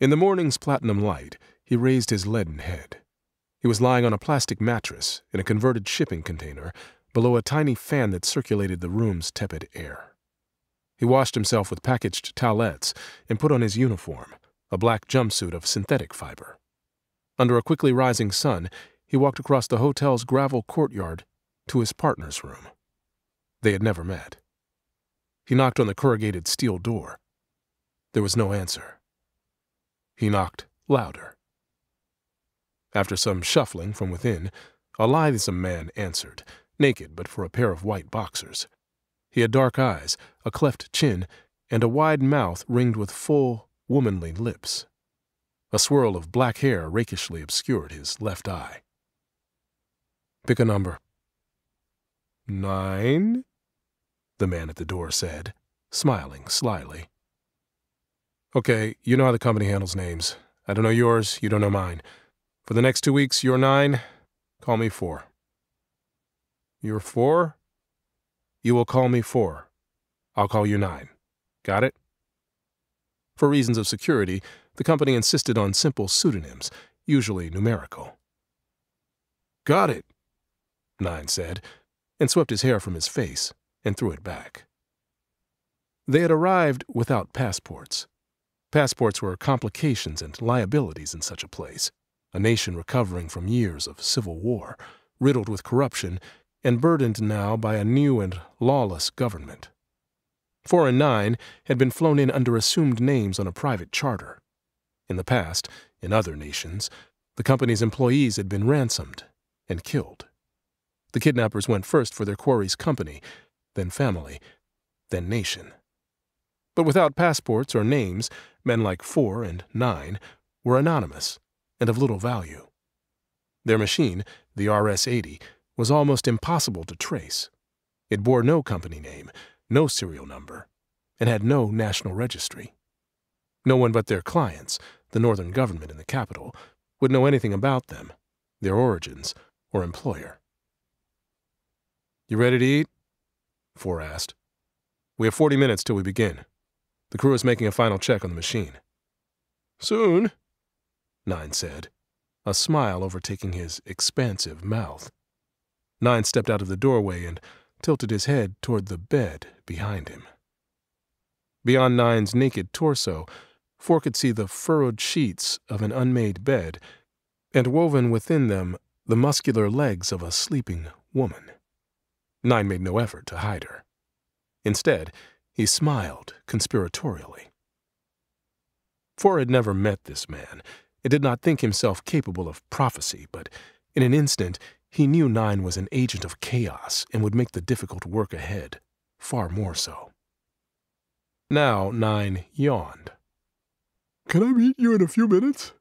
In the morning's platinum light, he raised his leaden head. He was lying on a plastic mattress in a converted shipping container below a tiny fan that circulated the room's tepid air. He washed himself with packaged towelettes and put on his uniform, a black jumpsuit of synthetic fiber. Under a quickly rising sun, he walked across the hotel's gravel courtyard to his partner's room. They had never met. He knocked on the corrugated steel door. There was no answer. He knocked louder. After some shuffling from within, a lithesome man answered, naked but for a pair of white boxers. He had dark eyes, a cleft chin, and a wide mouth ringed with full, womanly lips. A swirl of black hair rakishly obscured his left eye. "Pick a number." "9?" the man at the door said, smiling slyly. "Okay, you know how the company handles names. I don't know yours, you don't know mine. For the next 2 weeks, you're 9, call me 4. You're 4? You will call me 4. I'll call you 9. Got it?" For reasons of security, the company insisted on simple pseudonyms, usually numerical. "Got it," 9 said, and swept his hair from his face and threw it back. They had arrived without passports. Passports were complications and liabilities in such a place, a nation recovering from years of civil war, riddled with corruption, and burdened now by a new and lawless government. 4 and 9 had been flown in under assumed names on a private charter. In the past, in other nations, the company's employees had been ransomed and killed. The kidnappers went first for their quarry's company, then family, then nation. But without passports or names, men like 4 and 9 were anonymous and of little value. Their machine, the RS-80, was almost impossible to trace. It bore no company name, no serial number, and had no national registry. No one but their clients, the northern government in the capital, would know anything about them, their origins, or employer. "You ready to eat?" 4 asked. "We have 40 minutes till we begin. The crew is making a final check on the machine." "Soon," 9 said, a smile overtaking his expansive mouth. 9 stepped out of the doorway and tilted his head toward the bed behind him. Beyond 9's naked torso, 4 could see the furrowed sheets of an unmade bed and woven within them the muscular legs of a sleeping woman. 9 made no effort to hide her. Instead, he smiled conspiratorially. 4 had never met this man, and did not think himself capable of prophecy, but in an instant he knew 9 was an agent of chaos and would make the difficult work ahead far more so. Now 9 yawned. "Can I meet you in a few minutes?"